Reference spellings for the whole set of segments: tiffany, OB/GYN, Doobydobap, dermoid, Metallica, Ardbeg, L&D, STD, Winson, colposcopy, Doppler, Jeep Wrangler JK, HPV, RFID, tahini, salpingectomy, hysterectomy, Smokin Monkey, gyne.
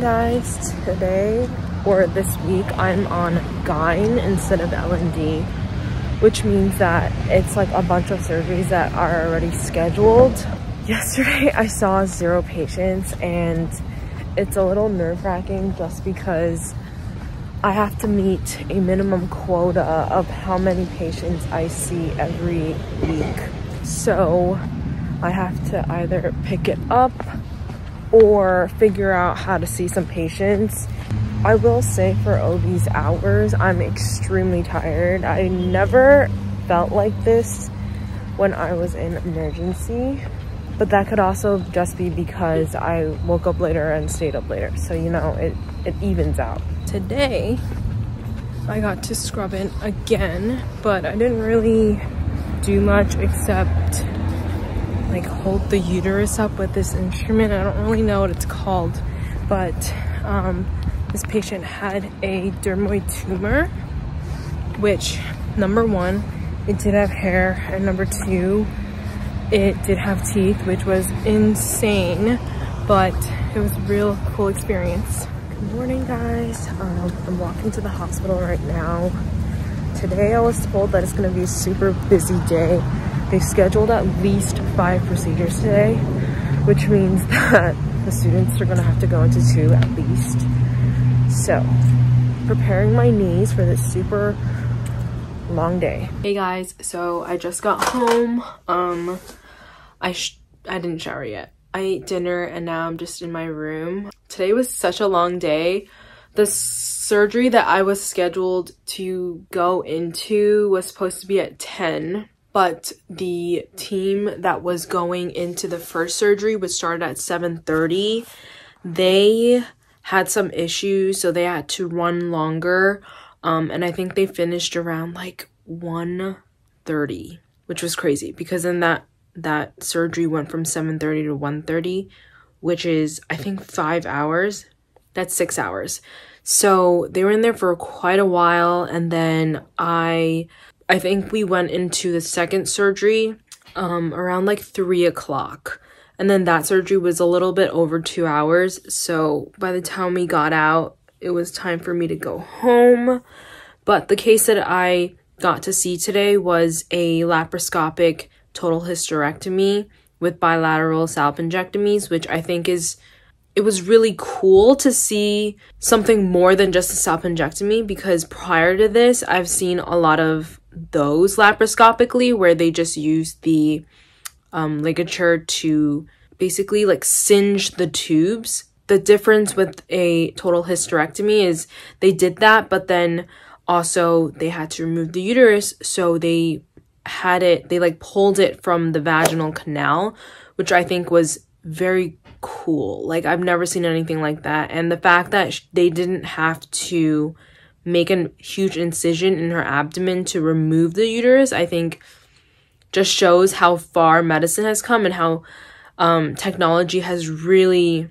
morning, guys. Today or this week I'm on gyne instead of L&D, which means that it's like a bunch of surgeries that are already scheduled. Yesterday I saw 0 patients, and it's a little nerve-wracking just because I have to meet a minimum quota of how many patients I see every week. So I have to either pick it up or figure out how to see some patients. I will say, for OB's hours, I'm extremely tired. I never felt like this when I was in emergency, but that could also just be because I woke up later and stayed up later, so you know, it evens out. Today I got to scrub in again, but I didn't really do much except like hold the uterus up with this instrument. I don't really know what it's called, but this patient had a dermoid tumor, which, number one, it did have hair, and number two, it did have teeth, which was insane, but it was a real cool experience. Good morning, guys. I'm walking to the hospital right now. Today I was told that it's gonna be a super busy day. They scheduled at least 5 procedures today, which means that the students are gonna have to go into 2 at least. So, preparing my knees for this super long day. Hey guys, so I just got home. I didn't shower yet. I ate dinner and now I'm just in my room. Today was such a long day. The surgery that I was scheduled to go into was supposed to be at 10. But the team that was going into the first surgery, which started at 7:30, they had some issues, so they had to run longer. And I think they finished around like 1:30, which was crazy because then that surgery went from 7:30 to 1:30, which is, I think, 5 hours. That's 6 hours. So they were in there for quite a while, and then I think we went into the second surgery around like 3 o'clock. And then that surgery was a little bit over 2 hours. So by the time we got out, it was time for me to go home. But the case that I got to see today was a laparoscopic total hysterectomy with bilateral salpingectomies, which I think is, it was really cool to see something more than just a salpingectomy, because prior to this, I've seen a lot of those laparoscopically where they just use the ligature to basically like singe the tubes. The difference with a total hysterectomy is they did that, but then also they had to remove the uterus, so they like pulled it from the vaginal canal, which I think was very cool. Like, I've never seen anything like that, and the fact that they didn't have to make a huge incision in her abdomen to remove the uterus, I think just shows how far medicine has come and how technology has really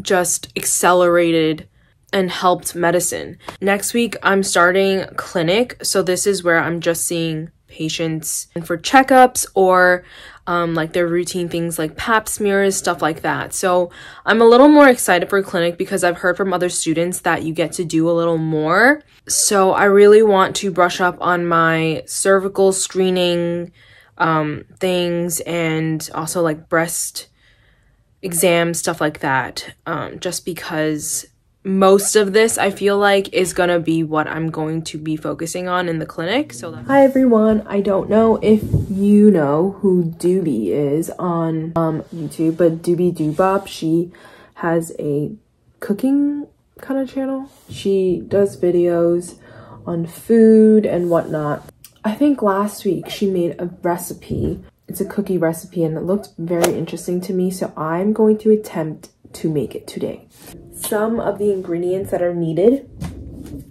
just accelerated and helped medicine. Next week I'm starting clinic, so this is where I'm just seeing patients and for checkups or like their routine things like pap smears, stuff like that. So I'm a little more excited for clinic because I've heard from other students that you get to do a little more. So I really want to brush up on my cervical screening things and also like breast exams, stuff like that, just because most of this, I feel like, is gonna be what I'm going to be focusing on in the clinic. So hi everyone, I don't know if you know who Doobie is on YouTube, but Doobydobap, she has a cooking kind of channel. She does videos on food and whatnot. I think last week she made a recipe. It's a cookie recipe and it looked very interesting to me, so I'm going to attempt to make it today. Some of the ingredients that are needed: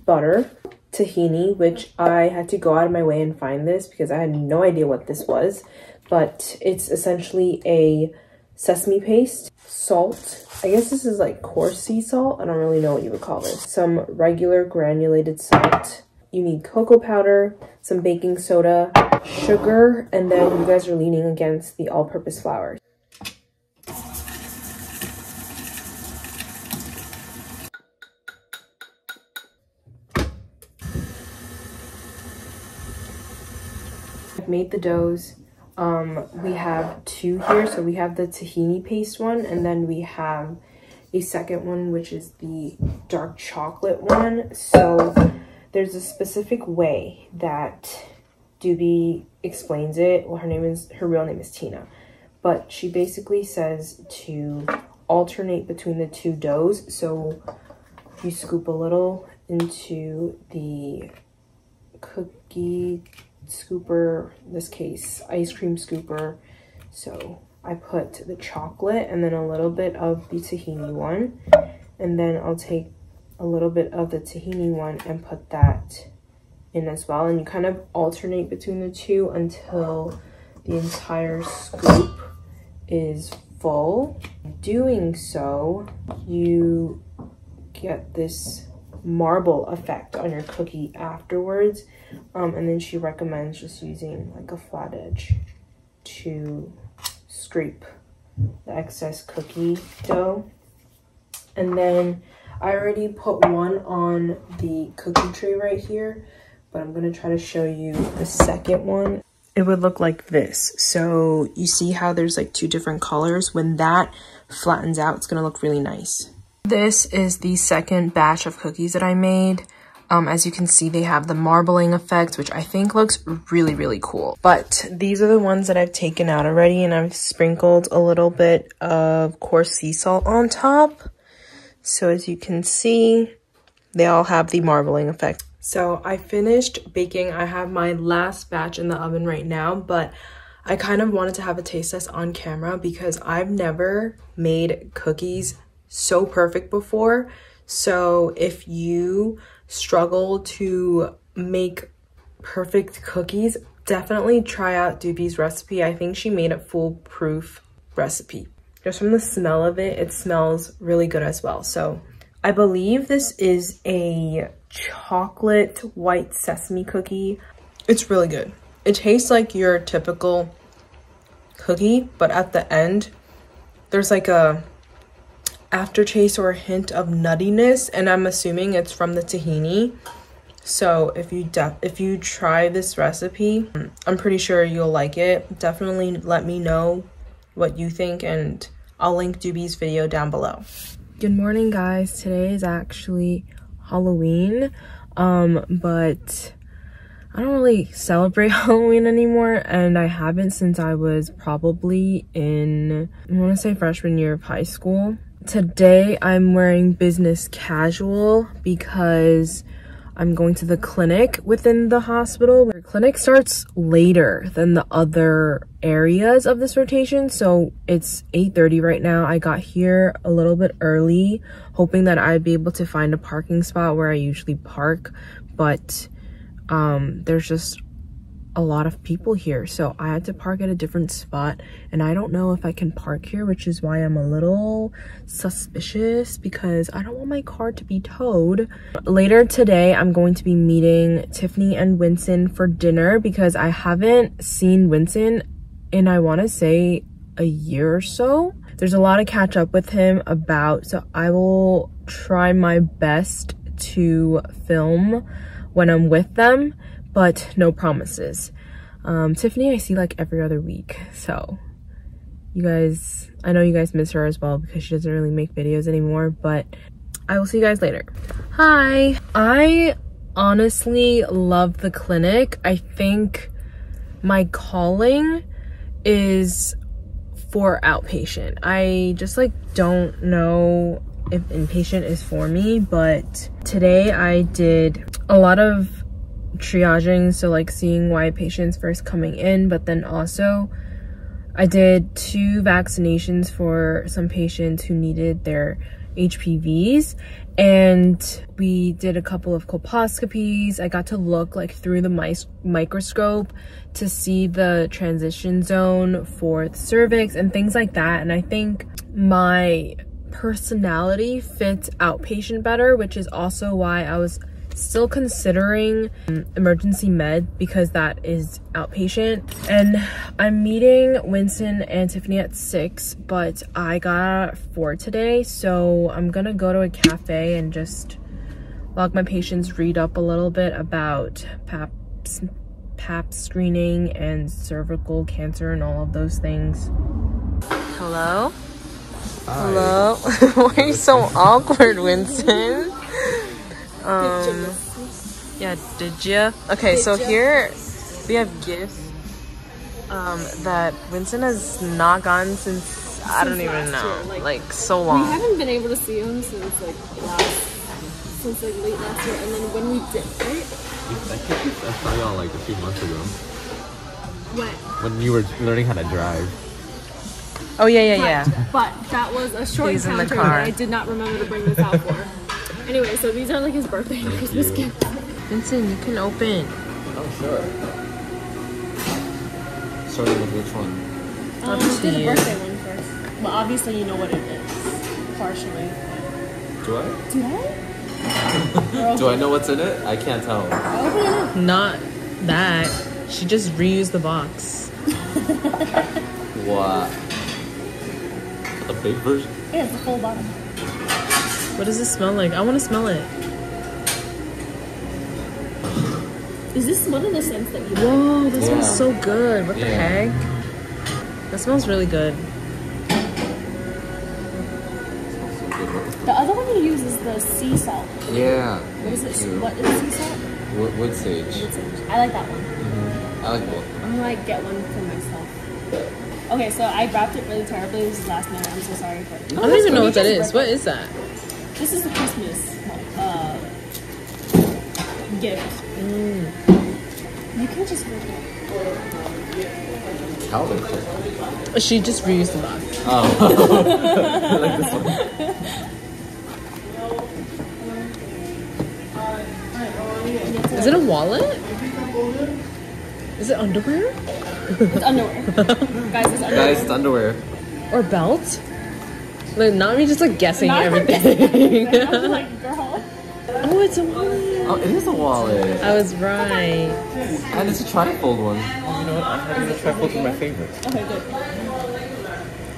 butter, tahini, which I had to go out of my way and find this because I had no idea what this was, but it's essentially a sesame paste, salt, I guess this is like coarse sea salt, I don't really know what you would call this, some regular granulated salt, you need cocoa powder, some baking soda, sugar, and then you guys are leaning against the all-purpose flour. made the doughs. We have two here, so we have the tahini paste one, and then we have a second one, which is the dark chocolate one. So there's a specific way that Doobie explains it. Well, her real name is Tina, but she basically says to alternate between the two doughs. So you scoop a little into the cookie scooper, in this case ice cream scooper. So I put the chocolate and then a little bit of the tahini one, and then I'll take a little bit of the tahini one and put that in as well, and you kind of alternate between the two until the entire scoop is full. Doing so, you get this marble effect on your cookie afterwards, and then she recommends just using like a flat edge to scrape the excess cookie dough. And then I already put one on the cookie tray right here, but I'm gonna try to show you the second one. It would look like this. So you see how there's like two different colors? When that flattens out, it's gonna look really nice. This is the second batch of cookies that I made. As you can see, they have the marbling effect, which I think looks really, really cool. But these are the ones that I've taken out already, and I've sprinkled a little bit of coarse sea salt on top. So as you can see, they all have the marbling effect. So I finished baking. I have my last batch in the oven right now, but I kind of wanted to have a taste test on camera because I've never made cookies so perfect before. So if you struggle to make perfect cookies, definitely try out Doobie's recipe. I think she made a foolproof recipe. Just from the smell of it, it smells really good as well. So I believe this is a chocolate white sesame cookie. It's really good. It tastes like your typical cookie, but at the end, there's like a aftertaste or a hint of nuttiness, and I'm assuming it's from the tahini. So if you try this recipe, I'm pretty sure you'll like it. Definitely let me know what you think, and I'll link Doobie's video down below. Good morning, guys. Today is actually Halloween, but I don't really celebrate Halloween anymore, and I haven't since I was probably in, I want to say, freshman year of high school. Today I'm wearing business casual because I'm going to the clinic within the hospital. The clinic starts later than the other areas of this rotation, so it's 8:30 right now. I got here a little bit early, hoping that I'd be able to find a parking spot where I usually park, but there's just a lot of people here, so I had to park at a different spot, and I don't know if I can park here, which is why I'm a little suspicious because I don't want my car to be towed. Later today I'm going to be meeting Tiffany and Winston for dinner because I haven't seen Winston in, I want to say, a year or so. There's a lot to catch up with him about, so I will try my best to film when I'm with them, but no promises. Tiffany I see like every other week, so you guys, I know you guys miss her as well because she doesn't really make videos anymore, but I will see you guys later. Hi! I honestly love the clinic. I think my calling is for outpatient. I just like don't know if inpatient is for me, but today I did a lot of triaging, so like seeing why patients first coming in, but then also I did 2 vaccinations for some patients who needed their HPVs, and we did a couple of colposcopies. I got to look like through the microscope to see the transition zone for the cervix and things like that, and I think my personality fits outpatient better, which is also why I was still considering emergency med because that is outpatient. And I'm meeting Winston and Tiffany at 6, but I got 4 today, so I'm gonna go to a cafe and just log my patients, read up a little bit about pap pap screening and cervical cancer and all of those things. Hello? Hi. Hello? Why are you so awkward, Winston? Yeah, did ya? Okay, so here we have gifts that Winston has not gotten since I don't even know, like so long. We haven't been able to see him since like late last year, and then when we did, right? I saw y'all like a few months ago. What? When you were learning how to drive. Oh yeah. But that was a short encounter that I did not remember to bring this out for. Anyway, so these are like his birthday and Christmas gifts. Vincent, you can open. Oh sure. Starting with which one? Let's do the birthday one first. Well, obviously you know what it is, partially. Do I? Do I? Do I know what's in it? I can't tell. Okay. Not that. She just reused the box. What? A big version? Yeah, it's the full bottom. What does this smell like? I want to smell it. Is this one of the scents that you like? Whoa, that smells so good. What the heck? That smells really good. The other one you use is the sea salt. Yeah. What is it? What is sea salt? Wood sage. Wood sage. I like that one. Mm-hmm. I like both. I'm gonna get one for myself. Okay, so I wrapped it really terribly. This is last minute. I'm so sorry for it. I don't even know what that is. What is that? This is the Christmas gift. Mm. You can just rip it. How did it? She just reused the box. Oh. I like this one. Is it a wallet? Is it underwear? It's underwear. Guys, it's underwear. Guys, it's underwear. Or belt? Like, not me just like guessing everything. I was like, girl. Oh, it's a wallet. Oh, it is a wallet. I was right. And it's a trifold one. Oh, you know what? I'm having a trifold for my favorite. Okay, good.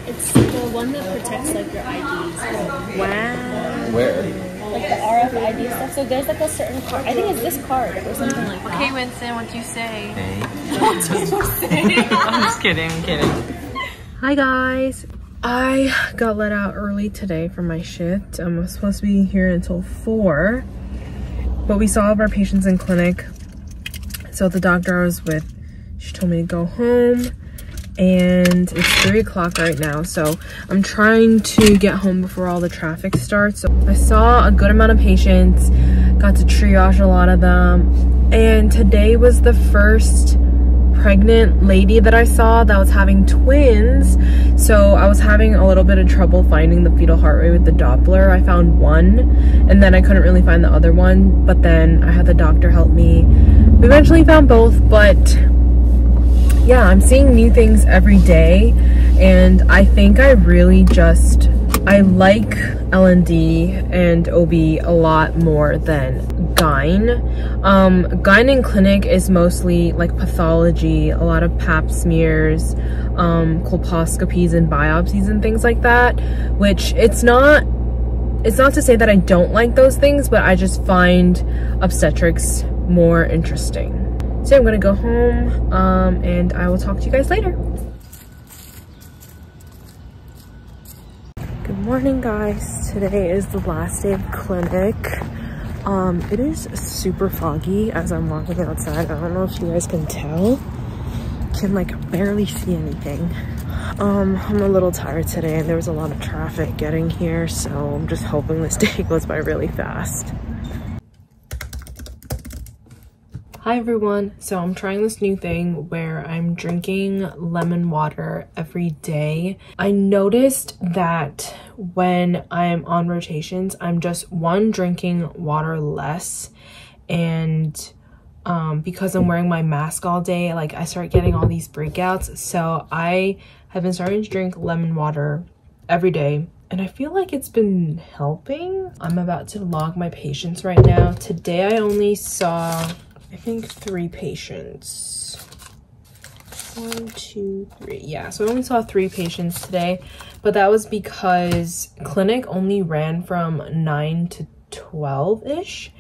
It's the one that protects like your IDs. Wow. Where? Like the RFID stuff. So there's like a certain card. I think it's this card or something like that. Okay, Winston, what do you say? Hey. What do you say? I'm just kidding. I'm kidding. Hi guys. I got let out early today from my shift. I'm supposed to be here until 4. But we saw all of our patients in clinic. So the doctor I was with, she told me to go home. And it's 3 o'clock right now, so I'm trying to get home before all the traffic starts. So I saw a good amount of patients, got to triage a lot of them, and today was the first pregnant lady that I saw that was having twins. So I was having a little bit of trouble finding the fetal heart rate with the Doppler. I found one, and then I couldn't really find the other one, but then I had the doctor help me. We eventually found both, but yeah, I'm seeing new things every day, and I think I really just, I like L&D and OB a lot more than Gyne. Gyne in clinic is mostly like pathology, a lot of pap smears, colposcopies and biopsies and things like that, which it's not to say that I don't like those things, but I just find obstetrics more interesting. So I'm gonna go home and I will talk to you guys later. Good morning guys. Today is the last day of clinic. It is super foggy as I'm walking outside. I don't know if you guys can tell. Can like barely see anything. I'm a little tired today and there was a lot of traffic getting here, so I'm just hoping this day goes by really fast. Hi everyone, so I'm trying this new thing where I'm drinking lemon water every day. I noticed that when I'm on rotations, I'm just one drinking water less, and because I'm wearing my mask all day, like I start getting all these breakouts. So I have been starting to drink lemon water every day, and I feel like it's been helping. I'm about to log my patients right now. Today I only saw, I think, 3 patients. 1, 2, 3. Yeah, so I only saw 3 patients today, but that was because clinic only ran from 9 to 12-ish,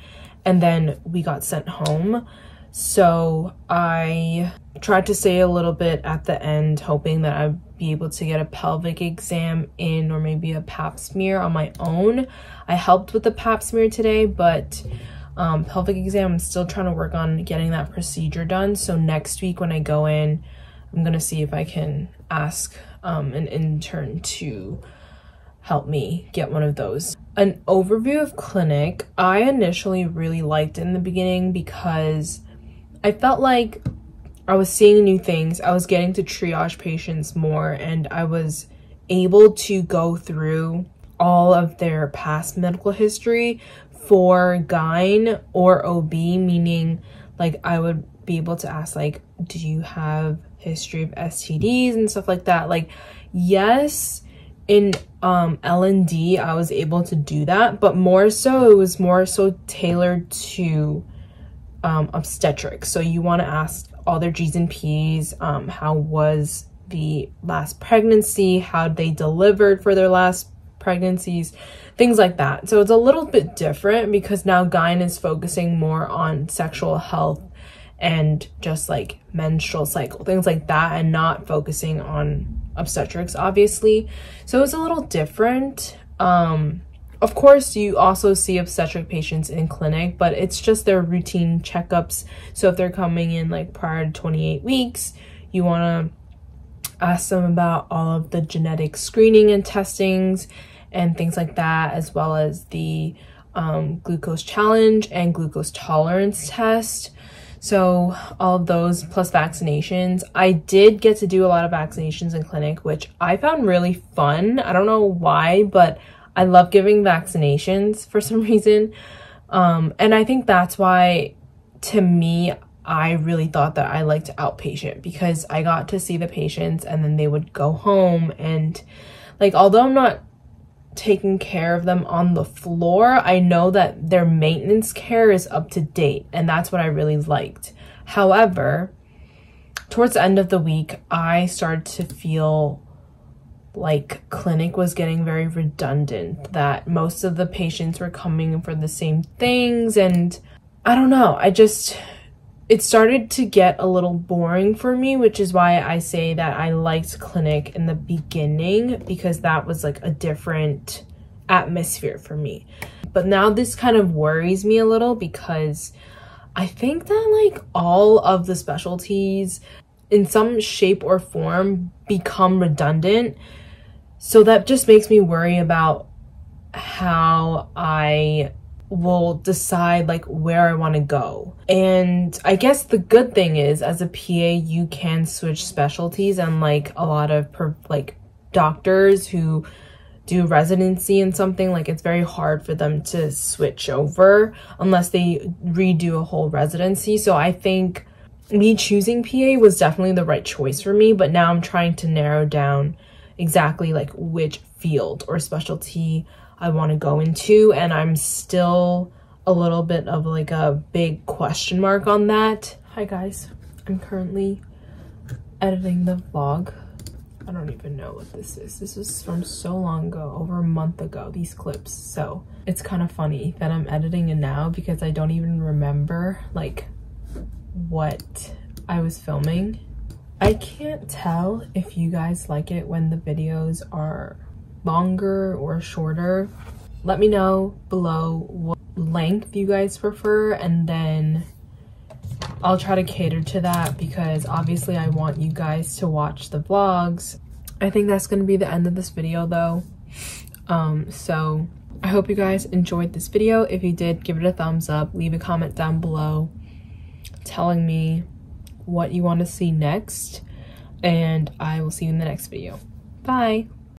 and then we got sent home. So I tried to say a little bit at the end, hoping that I'd be able to get a pelvic exam in or maybe a pap smear on my own. I helped with the pap smear today, but pelvic exam, I'm still trying to work on getting that procedure done. So next week when I go in, I'm gonna see if I can ask an intern to help me get one of those. An overview of clinic, I initially really liked it in the beginning because I felt like I was seeing new things, I was getting to triage patients more, and I was able to go through all of their past medical history for gyne or OB, meaning like I would be able to ask like, do you have history of STDs and stuff like that? Like, yes, in L&D I was able to do that, but more so it was more so tailored to obstetrics. So you want to ask all their G's and P's, how was the last pregnancy, how they delivered for their last pregnancies, things like that. So it's a little bit different because now gyne is focusing more on sexual health and just like menstrual cycle, things like that, and not focusing on obstetrics, obviously. So it's a little different. Of course, you also see obstetric patients in clinic, but it's just their routine checkups. So if they're coming in like prior to 28 weeks, you want to ask them about all of the genetic screening and testings and things like that, as well as the glucose challenge and glucose tolerance test. So all of those plus vaccinations. I did get to do a lot of vaccinations in clinic, which I found really fun. I don't know why, but I love giving vaccinations for some reason. And I think that's why, to me, I really thought that I liked outpatient, because I got to see the patients and then they would go home, and like, although I'm not taking care of them on the floor, I know that their maintenance care is up to date, and that's what I really liked. However, towards the end of the week, I started to feel like clinic was getting very redundant, that most of the patients were coming for the same things, and I don't know, it started to get a little boring for me, which is why I say that I liked clinic in the beginning, because that was like a different atmosphere for me. But now this kind of worries me a little, because I think that like all of the specialties in some shape or form become redundant. So that just makes me worry about how I will decide like where I want to go. And I guess the good thing is, as a PA, you can switch specialties, and like a lot of like doctors who do residency in something, like it's very hard for them to switch over unless they redo a whole residency. So I think me choosing PA was definitely the right choice for me, but now I'm trying to narrow down exactly like which field or specialty I want to go into, and I'm still a little bit of like a big question mark on that. Hi guys, I'm currently editing the vlog. I don't even know what this is. This is from so long ago, over a month ago, these clips. So it's kind of funny that I'm editing it now, because I don't even remember like what I was filming. I can't tell if you guys like it when the videos are longer or shorter. Let me know below what length you guys prefer, and then I'll try to cater to that, because obviously I want you guys to watch the vlogs. I think that's going to be the end of this video though. So I hope you guys enjoyed this video. If you did, give it a thumbs up, leave a comment down below telling me what you want to see next, and I will see you in the next video. Bye.